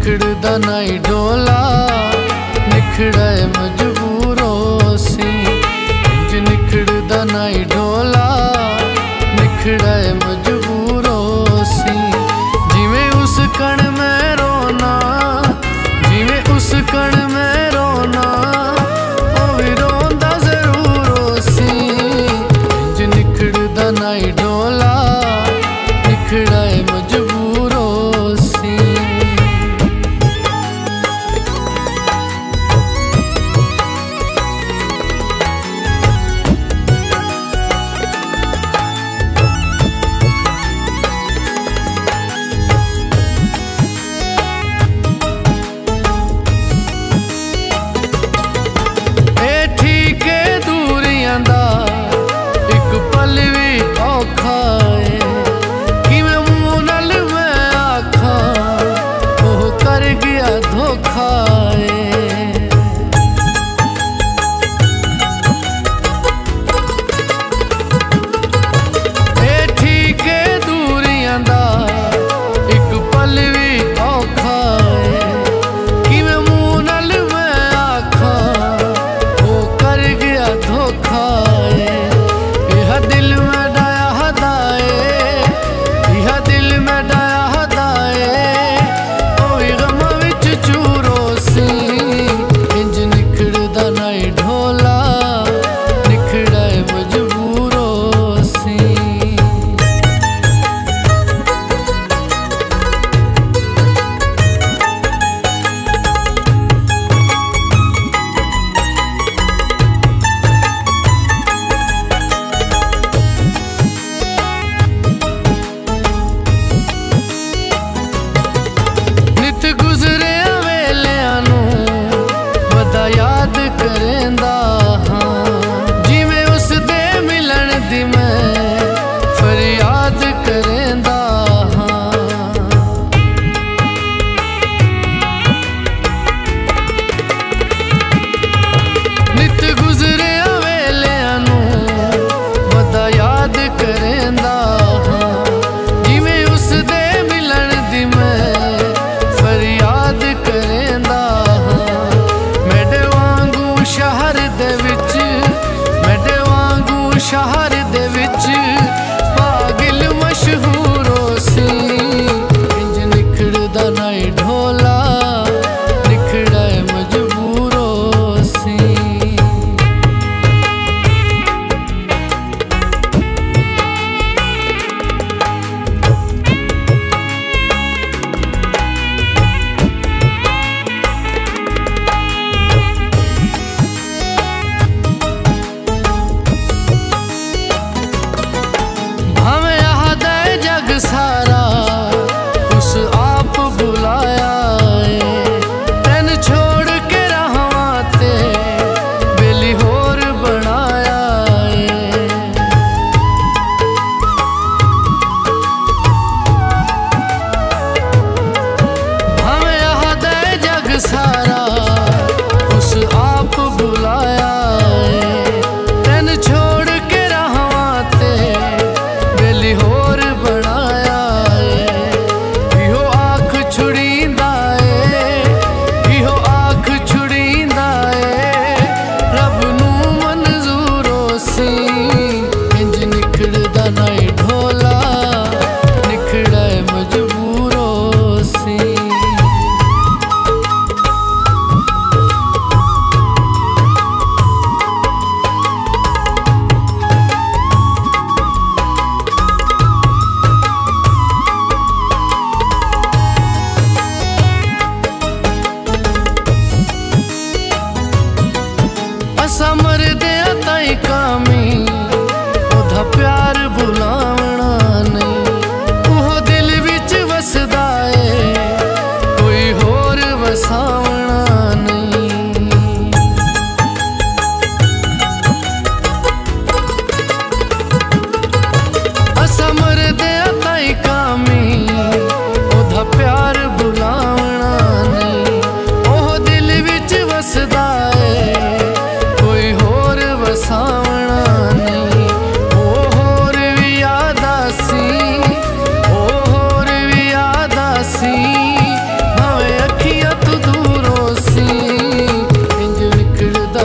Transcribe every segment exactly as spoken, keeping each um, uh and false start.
निखड़दा नाई डोला निखड़े मजबूरों सी इंज निखड़दा नाई डोला निखड़े मजबूरों सी जिवें उस कण में रोना जिवें उस कण में रोना ओ वी रोंदा जरूरों सी इंज निखड़दा नाई डोला निखड़े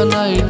नहीं